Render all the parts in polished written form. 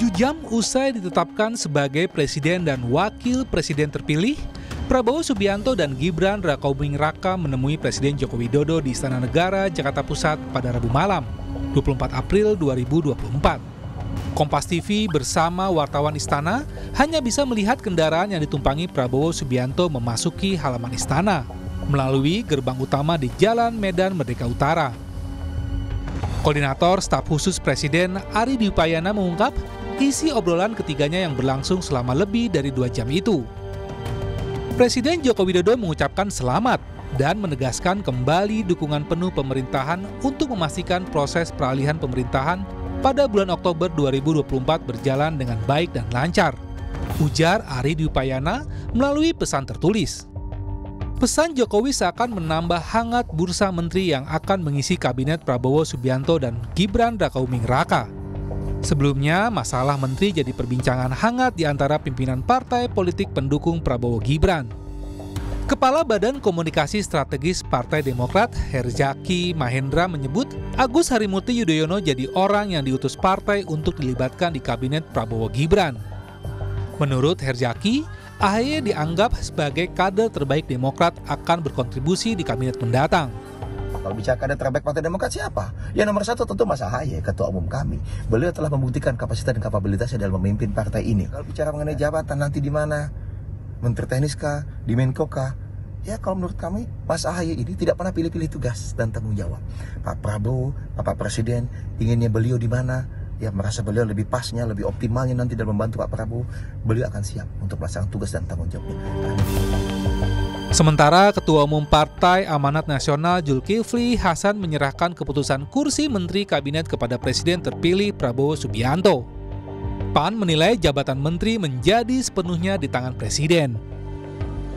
7 jam usai ditetapkan sebagai presiden dan wakil presiden terpilih, Prabowo Subianto dan Gibran Rakabuming Raka menemui Presiden Joko Widodo di Istana Negara, Jakarta Pusat pada Rabu malam, 24 April 2024. Kompas TV bersama wartawan Istana hanya bisa melihat kendaraan yang ditumpangi Prabowo Subianto memasuki halaman Istana melalui gerbang utama di Jalan Medan Merdeka Utara. Koordinator Staf Khusus Presiden Ari Dwipayana mengungkap isi obrolan ketiganya yang berlangsung selama lebih dari 2 jam itu. Presiden Joko Widodo mengucapkan selamat dan menegaskan kembali dukungan penuh pemerintahan untuk memastikan proses peralihan pemerintahan pada bulan Oktober 2024 berjalan dengan baik dan lancar, ujar Ari Dwipayana melalui pesan tertulis. Pesan Jokowi seakan menambah hangat bursa menteri yang akan mengisi kabinet Prabowo Subianto dan Gibran Rakabuming Raka. Sebelumnya, masalah menteri jadi perbincangan hangat di antara pimpinan partai politik pendukung Prabowo Gibran. Kepala Badan Komunikasi Strategis Partai Demokrat, Herjaki Mahendra menyebut Agus Harimurti Yudhoyono jadi orang yang diutus partai untuk dilibatkan di kabinet Prabowo Gibran. Menurut Herjaki, AHY dianggap sebagai kader terbaik Demokrat akan berkontribusi di kabinet mendatang. Kalau bicara kader terbaik Partai Demokrat siapa? Ya nomor 1 tentu Mas AHY, Ketua Umum kami. Beliau telah membuktikan kapasitas dan kapabilitasnya dalam memimpin partai ini. Kalau bicara mengenai jabatan nanti di mana? Menteri Teknis kah, di Menko kah? Ya kalau menurut kami, Mas AHY ini tidak pernah pilih-pilih tugas dan tanggung jawab. Pak Prabowo, Bapak Presiden, inginnya beliau di mana? Ya merasa beliau lebih pasnya, lebih optimalnya nanti dalam membantu Pak Prabowo, beliau akan siap untuk melaksanakan tugas dan tanggung jawabnya. Sementara Ketua Umum Partai Amanat Nasional Zulkifli Hasan menyerahkan keputusan kursi Menteri Kabinet kepada Presiden terpilih Prabowo Subianto. PAN menilai jabatan menteri menjadi sepenuhnya di tangan presiden.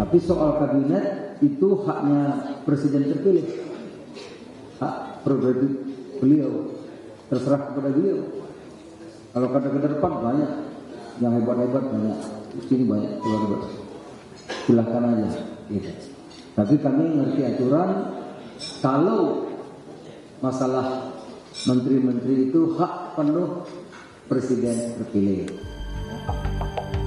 Tapi soal kabinet itu haknya presiden terpilih, hak prerogatif beliau, terserah kepada beliau. Kalau kader-kader PAN banyak, yang hebat-hebat banyak, ini banyak keluarga, silahkan aja. Gitu. Tapi kami ngerti aturan, kalau masalah menteri-menteri itu hak penuh Presiden terpilih.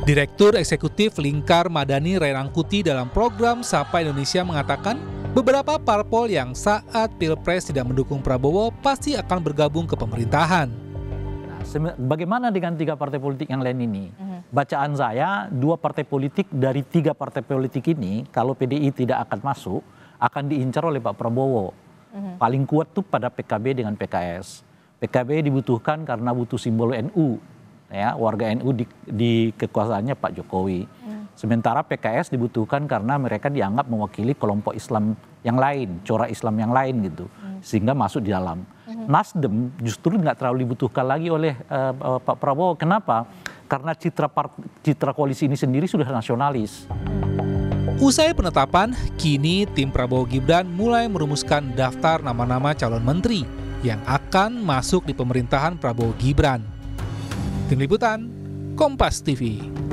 Direktur Eksekutif Lingkar Madani Ray Rangkuti dalam program Sapa Indonesia mengatakan beberapa parpol yang saat Pilpres tidak mendukung Prabowo pasti akan bergabung ke pemerintahan. Bagaimana dengan 3 partai politik yang lain ini? Bacaan saya, 2 partai politik dari 3 partai politik ini kalau PDI tidak akan masuk akan diincar oleh Pak Prabowo. Paling kuat tuh pada PKB dengan PKS. PKB dibutuhkan karena butuh simbol NU, ya, warga NU di kekuasaannya Pak Jokowi. Sementara PKS dibutuhkan karena mereka dianggap mewakili kelompok Islam yang lain, corak Islam yang lain gitu, sehingga masuk di dalam. Nasdem justru nggak terlalu dibutuhkan lagi oleh Pak Prabowo. Kenapa? Karena citra koalisi ini sendiri sudah nasionalis. Usai penetapan, kini tim Prabowo Gibran mulai merumuskan daftar nama-nama calon menteri yang akan masuk di pemerintahan Prabowo Gibran. Tim Liputan, Kompas TV.